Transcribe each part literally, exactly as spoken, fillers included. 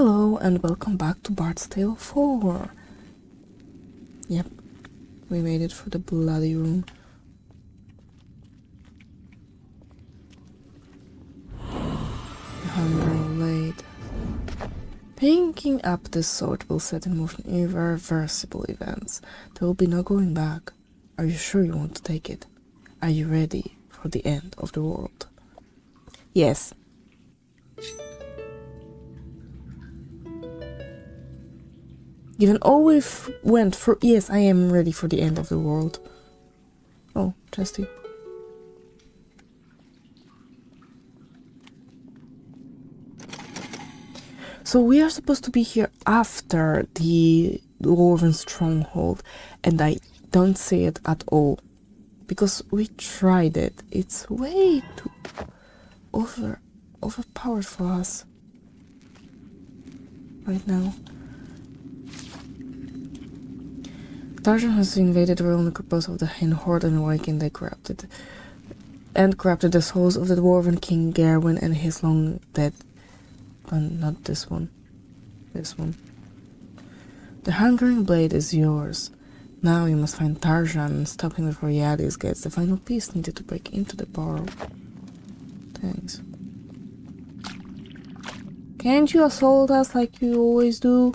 Hello and welcome back to Bard's Tale four. Yep, we made it for the bloody room. Hungering Blade. Picking up this sword will set in motion irreversible events. There will be no going back. Are you sure you want to take it? Are you ready for the end of the world? Yes. Given all we've went through, yes, I am ready for the end of the world. Oh, Chesty. So we are supposed to be here after the Dwarven Stronghold, and I don't see it at all. Because we tried it. It's way too over overpowered for us right now. Tarjan has invaded the royal necropolis of the Hain Horde and awakened the corrupted and corrupted the souls of the dwarven King Gerwyn and his long dead. Oh, not this one. This one. The Hungering Blade is yours. Now you must find Tarjan and stop him before Yadis gets the final piece needed to break into the barrow. Thanks. Can't you assault us like you always do?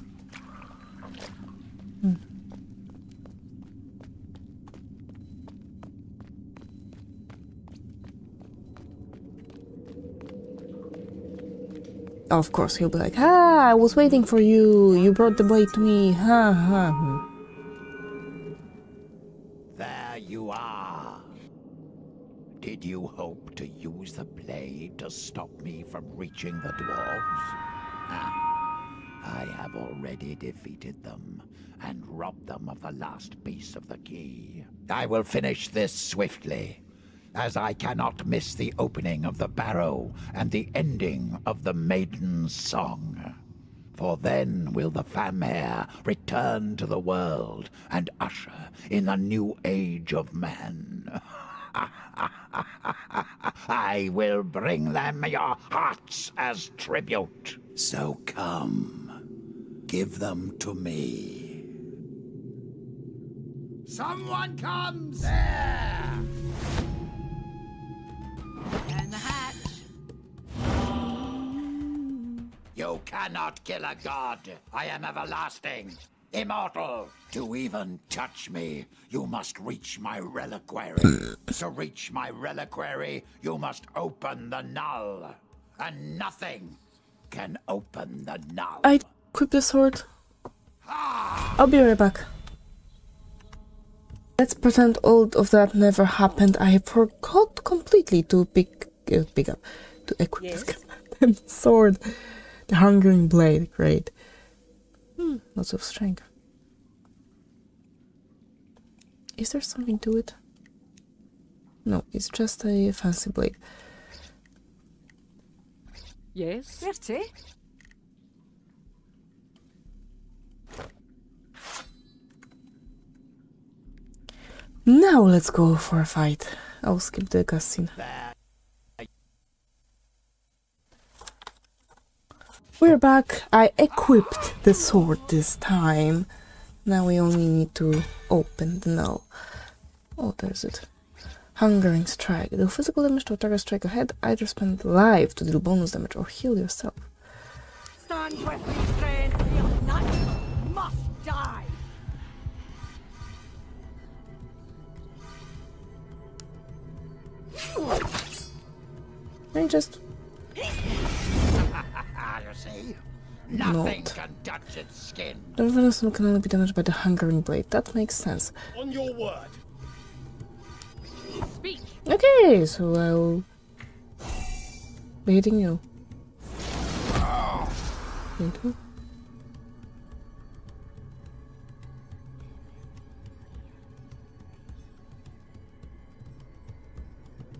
Of course, he'll be like, ah, I was waiting for you. You brought the blade to me. Ha ha. There you are. Did you hope to use the blade to stop me from reaching the dwarves? Ah, I have already defeated them and robbed them of the last piece of the key. I will finish this swiftly, as I cannot miss the opening of the barrow and the ending of the Maiden's Song. For then will the Famaire return to the world and usher in the new age of man. I will bring them your hearts as tribute. So come, give them to me. Someone comes! There! And the hatch. You cannot kill a god. I am everlasting, immortal. To even touch me, you must reach my reliquary. To reach my reliquary, you must open the null. And nothing can open the null. I equip the sword. I'll be right back. Let's pretend all of that never happened. I forgot completely to pick, uh, pick up, to equip yes. the sword, the Hungering Blade. Great, hmm, lots of strength. Is there something to it? No, it's just a fancy blade. Yes, pretty. Now let's go for a fight. I'll skip the cutscene. We're back. I equipped the sword this time. Now we only need to open the null. Oh, there's it. Hungering Strike. Deal physical damage to a target strike ahead. Either spend life to deal bonus damage or heal yourself. Stand with me, friend. Your knight must die. I just you see? Nothing not. Can touch its skin. The venison can only be damaged by the Hungering Blade. That makes sense. On your word. Speak. Okay, so I'll be hitting you. Thank you.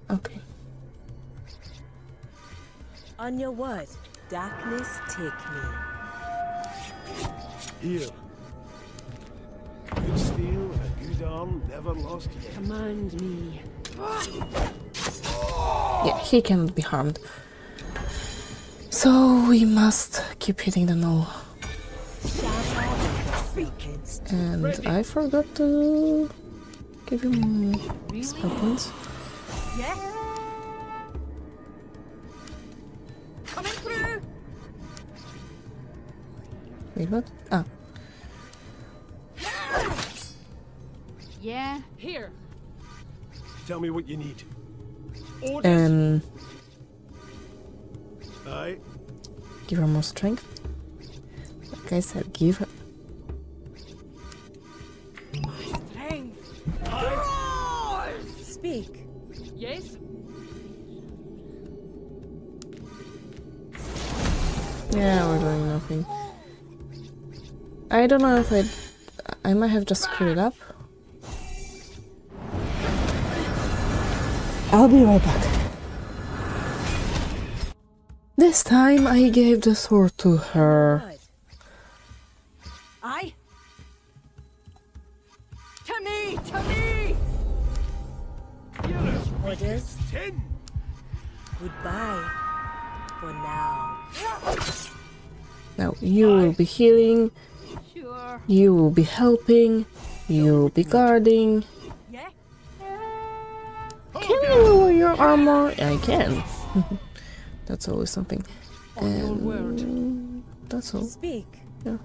Okay. On your word, darkness take me. Here. Good steel and a good arm never lost yet. Command me. Yeah, he cannot be harmed. So we must keep hitting the null. And I forgot to give him spell points. Wait, what? Ah. Yeah, here. Tell me what you need. Um. Aye. Give her more strength. Like I said, give her. Strength. Speak. Yes. Yeah, we're doing nothing. I don't know if I... I might have just screwed it up. I'll be right back. This time I gave the sword to her. I? To me! To me! It is ten. Goodbye for now. Now you will be healing. You will be helping, you will be guarding. Can I lower your armor? I can. That's always something. And that's all. Speak. Yeah.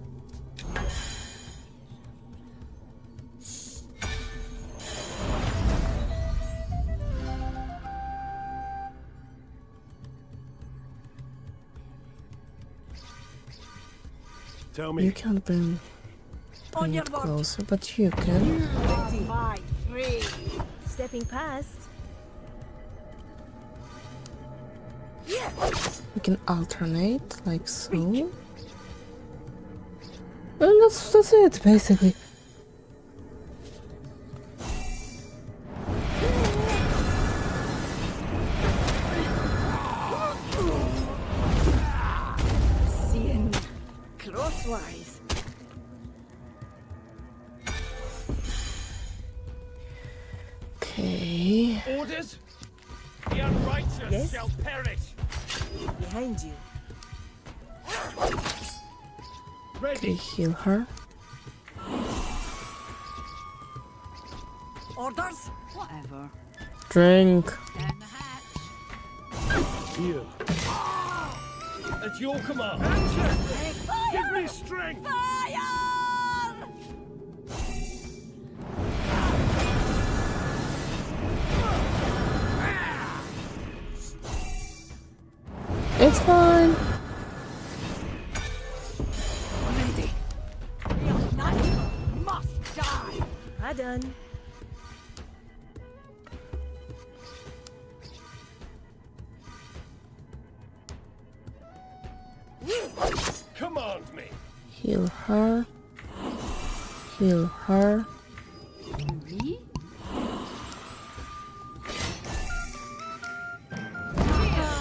Tell me. You can't bring it closer, but you can. Five, three. Stepping past. We can alternate like so. And that's that's it basically. Okay. Orders. The unrighteous yes? shall perish. Behind you. Ready. Okay, heal her. Orders. Whatever. Drink. Down the hatch. Here. At your command. Fire! Give me strength. Fire! It's fine. Ready. Must die. I done. Command me. Heal her. Heal her. Me?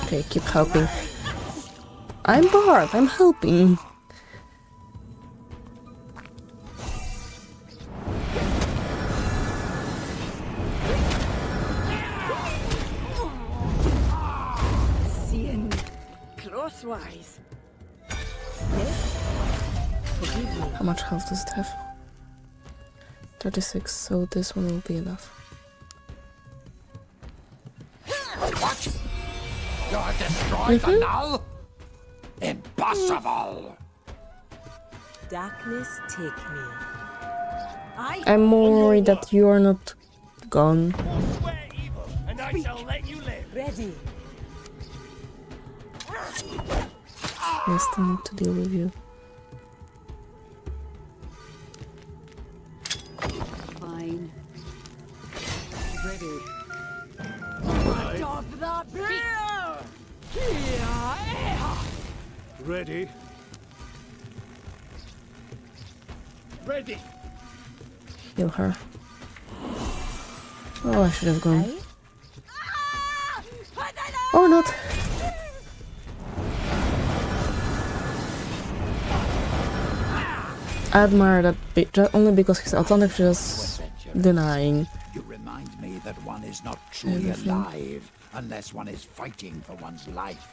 Okay, keep helping. I'm Bard, I'm helping. Seeing crosswise. How much health does it have? thirty-six, so this one will be enough. What? You're destroying the null? Impossible! Darkness, take me. I I'm worried that you are not gone. Swear evil, and I shall let you live. Ready. Yes, time to deal with you. Fine. Ready. Right of the beer! Here! Ready. Ready. Heal her. Oh, I should have gone. Or not. I admire that bitch only because his alternative is just denying. You remind me that one is not truly everything. Alive unless one is fighting for one's life.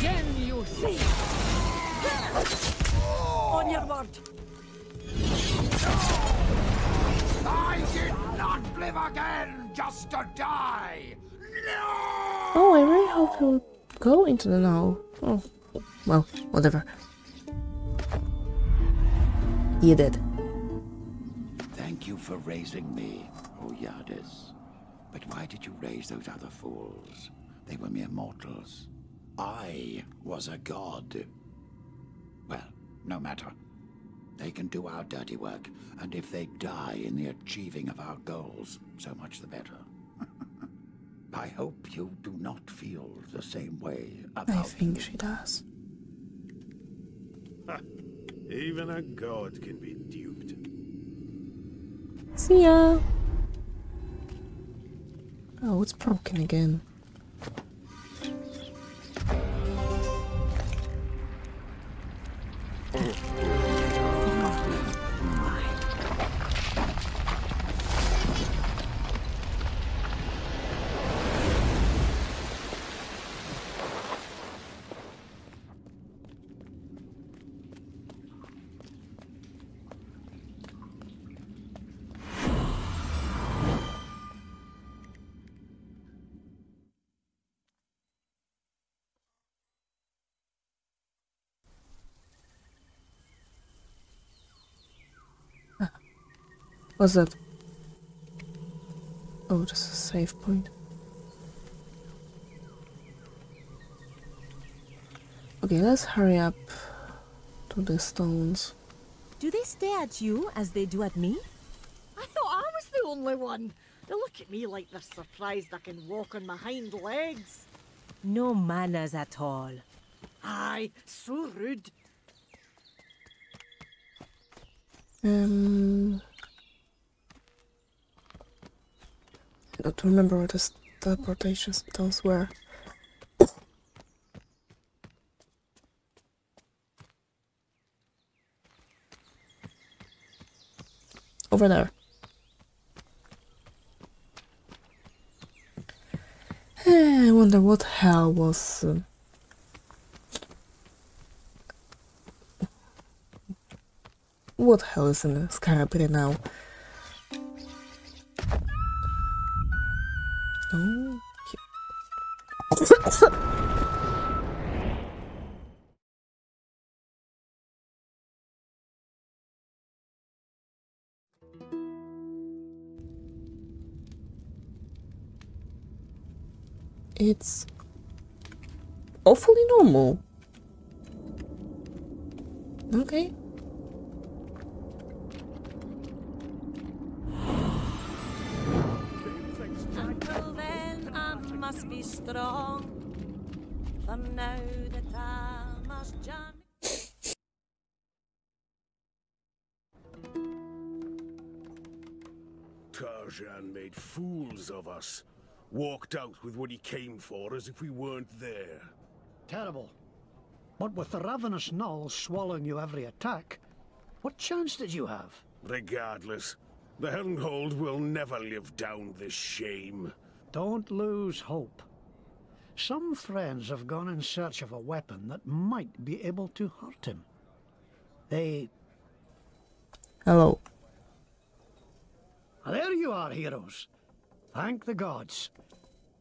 Then you see. On your word. No! I did not live again just to die. No! Oh, I really hope he'll go into the now. Oh, well, whatever. You did. Thank you for raising me, O Yadis. But why did you raise those other fools? They were mere mortals. I was a god. Well, no matter. They can do our dirty work, and if they die in the achieving of our goals, so much the better. I hope you do not feel the same way about I think she does. Even a god can be duped. See ya. Oh, it's broken again. What's that? Oh, just a save point. Okay, let's hurry up to the stones. Do they stare at you as they do at me? I thought I was the only one. They look at me like they're surprised I can walk on my hind legs. No manners at all. Aye, so rude. Um... I don't remember what the teleportation stones were. Over there. I wonder what hell was... Uh, what hell is in Skara Brae now? Oh, it's awfully normal. Okay. Be strong. From now that I must jump. Tarjan made fools of us. Walked out with what he came for as if we weren't there. Terrible. But with the ravenous gnolls swallowing you every attack, what chance did you have? Regardless, the Hernhold will never live down this shame. Don't lose hope. Some friends have gone in search of a weapon that might be able to hurt him. They... Hello. There you are, heroes. Thank the gods.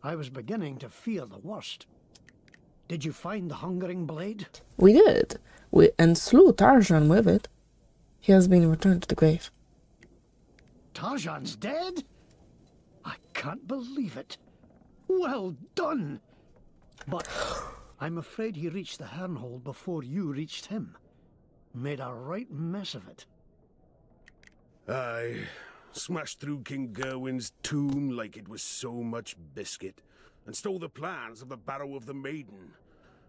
I was beginning to fear the worst. Did you find the Hungering Blade? We did. We and slew Tarjan with it. He has been returned to the grave. Tarjan's dead? I can't believe it. Well done! But I'm afraid he reached the Harrenhold before you reached him. Made a right mess of it. I smashed through King Gerwyn's tomb like it was so much biscuit, and stole the plans of the Barrow of the Maiden.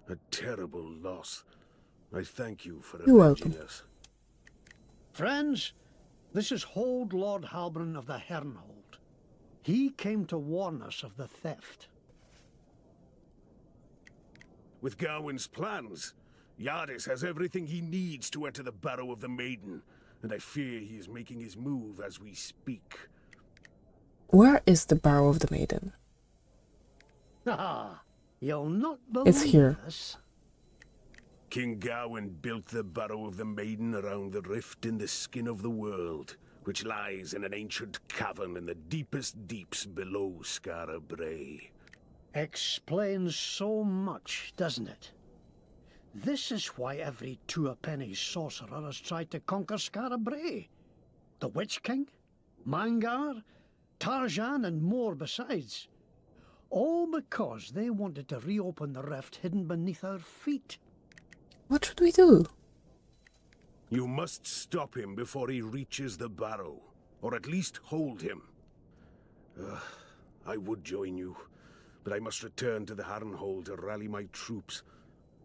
A terrible loss. I thank you for avenging us. Friends, this is Hold Lord Halbron of the Harrenhold. He came to warn us of the theft. With Gawain's plans, Yadis has everything he needs to enter the Barrow of the Maiden, and I fear he is making his move as we speak. Where is the Barrow of the Maiden? Ah, You'll not believe it's here. Us. King Gawain built the Barrow of the Maiden around the rift in the skin of the world, which lies in an ancient cavern in the deepest deeps below Skara Brae. Explains so much, doesn't it? This is why every two-a-penny sorcerer has tried to conquer Skara Brae. The Witch King, Mangar, Tarjan and more besides. All because they wanted to reopen the rift hidden beneath our feet. What should we do? You must stop him before he reaches the Barrow, or at least hold him. Uh, I would join you, but I must return to the Harrenhold to rally my troops.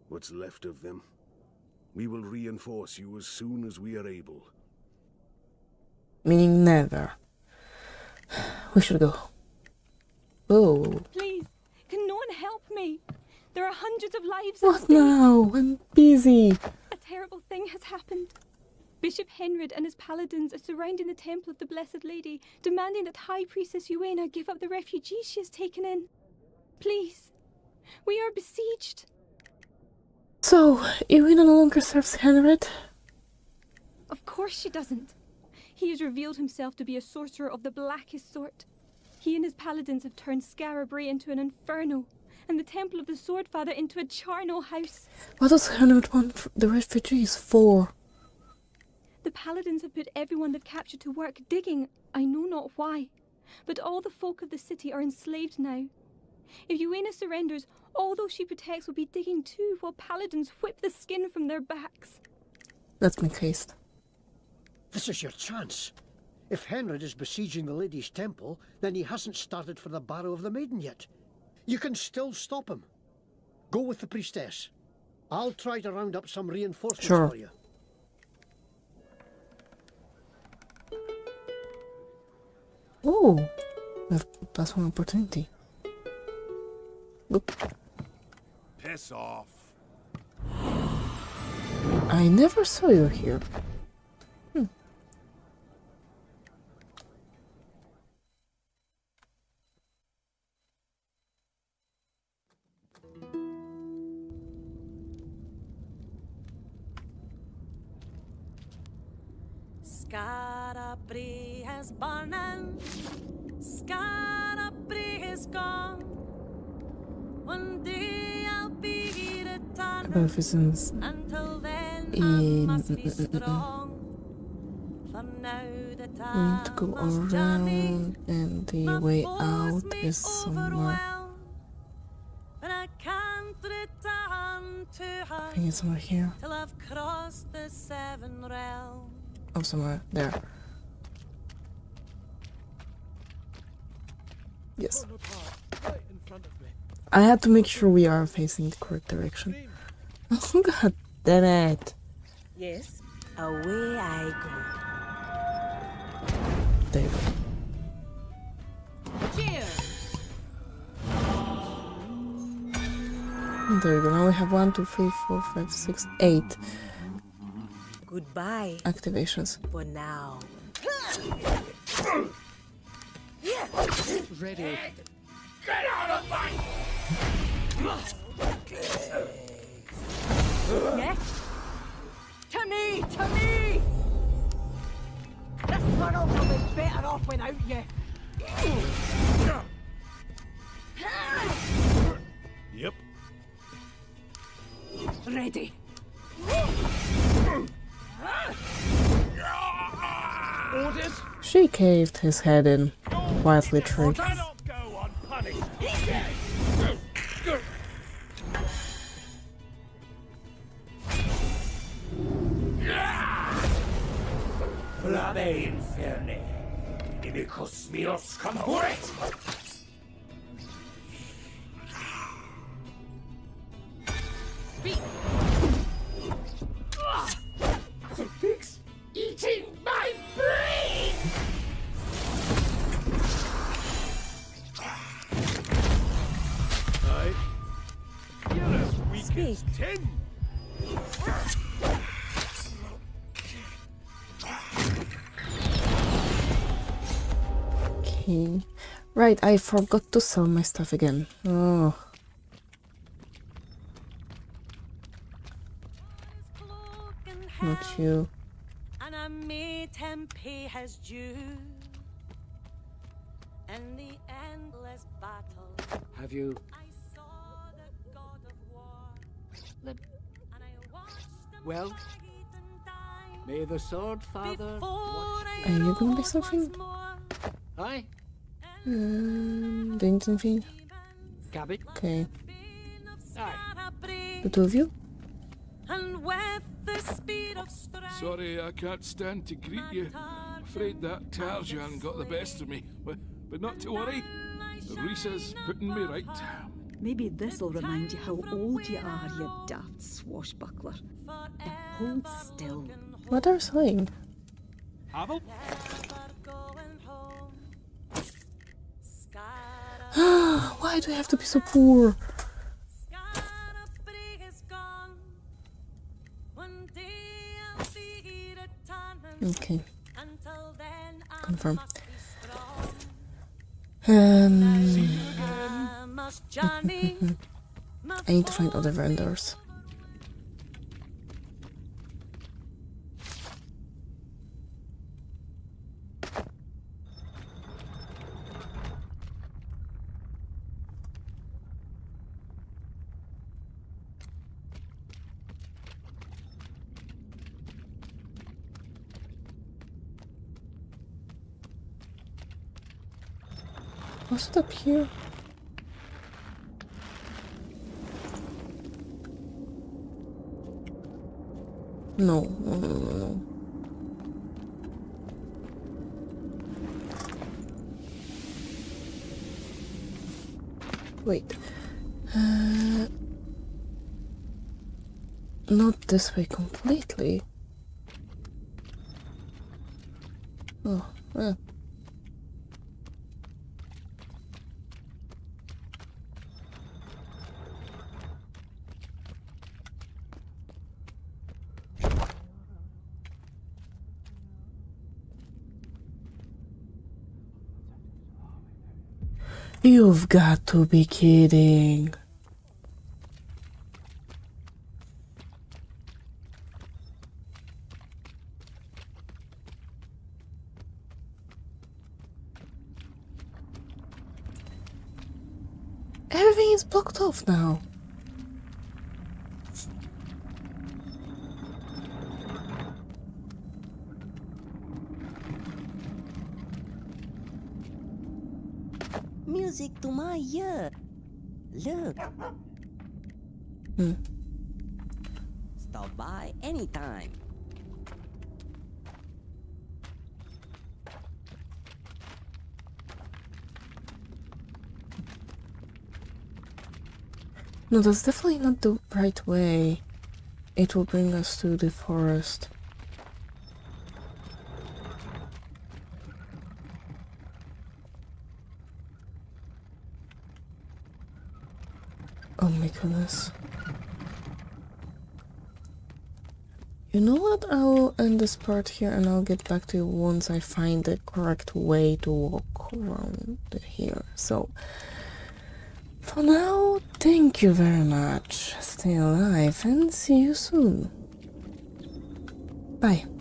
What's left of them. We will reinforce you as soon as we are able. Meaning never. We should go. Oh. Please, can no one help me? There are hundreds of lives. What now? I'm busy. A terrible thing has happened. Bishop Henry and his paladins are surrounding the Temple of the Blessed Lady, demanding that High Priestess Euena give up the refugees she has taken in. Please, we are besieged. So, Euena no longer serves Henriette? Of course she doesn't. He has revealed himself to be a sorcerer of the blackest sort. He and his paladins have turned Skara Brae into an inferno, and the Temple of the Swordfather into a charnel house. What does Henriette want the refugees for? The paladins have put everyone they've captured to work digging, I know not why. But all the folk of the city are enslaved now. If Euena surrenders, all those she protects will be digging too, while paladins whip the skin from their backs. That's my taste. This is your chance. If Henry is besieging the lady's temple, then he hasn't started for the Barrow of the Maiden yet. You can still stop him. Go with the priestess. I'll try to round up some reinforcements sure. for you. Oh, that's one opportunity. Oop. Piss off. I never saw you here. Hmm. Skara Brae has born and Skara Brae is gone. One day I'll be the time. Until then, I must be strong. For now that I to go around, and the way out is somewhere. But I can't return to her. I think it's somewhere here. Till I've crossed the seven realms. Oh, somewhere there. Yes. Right in front of me. I had to make sure we are facing the correct direction. Oh god damn it! Yes, away I go. There you go. Cheer. There you go. Now we have one, two, three, four, five, six, eight. Goodbye. Activations. For now. Ready. Get out of my! Next! To me! To me! This funnel will be better off without you. Yep. Ready. She caved his head in, quietly tricked. Something's eating my brain. I you're as weak as ten. Right, I forgot to sell my stuff again. Oh, not you. Have you? Well, may the Swordfather. Are you gonna be something? Aye. Um, doing something. Cabbage. Okay. Aye. The two of you. And with the speed of strength. Sorry, I can't stand to greet you. I'm afraid that Tarjan got the best of me, but, but not to worry. Risa's putting me right. Maybe this'll remind you how old you are, you daft swashbuckler. Hold still. What are you saying? Havel? Why do I have to be so poor? Okay. Confirm. Um, I need to find other vendors. What's it up here? No, no, no, no, no. Wait. Uh, not this way completely. Oh, well. Uh. You've got to be kidding. Everything is blocked off now. Music to my ear. Look. Hmm. Stop by anytime. No, that's definitely not the right way. It will bring us to the forest. Goodness. You know what? I'll end this part here and I'll get back to you once I find the correct way to walk around here. So, for now, thank you very much. Stay alive and see you soon. Bye.